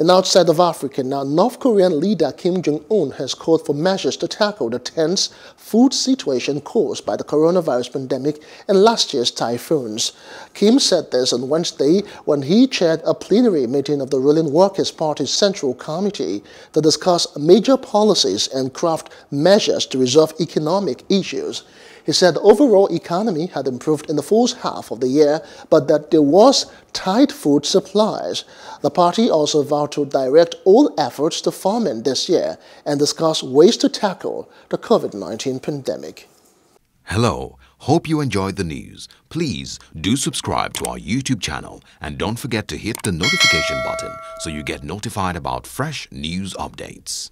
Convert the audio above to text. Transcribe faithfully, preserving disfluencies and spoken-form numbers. And outside of Africa, now North Korean leader Kim Jong-un has called for measures to tackle the tense food situation caused by the coronavirus pandemic and last year's typhoons. Kim said this on Wednesday when he chaired a plenary meeting of the ruling Workers' Party's Central Committee to discuss major policies and craft measures to resolve economic issues. He said the overall economy had improved in the first half of the year, but that there was tight food supplies. The party also vowed to direct all efforts to famine this year and discuss ways to tackle the COVID nineteen pandemic. Hello, hope you enjoyed the news. Please do subscribe to our YouTube channel and don't forget to hit the notification button so you get notified about fresh news updates.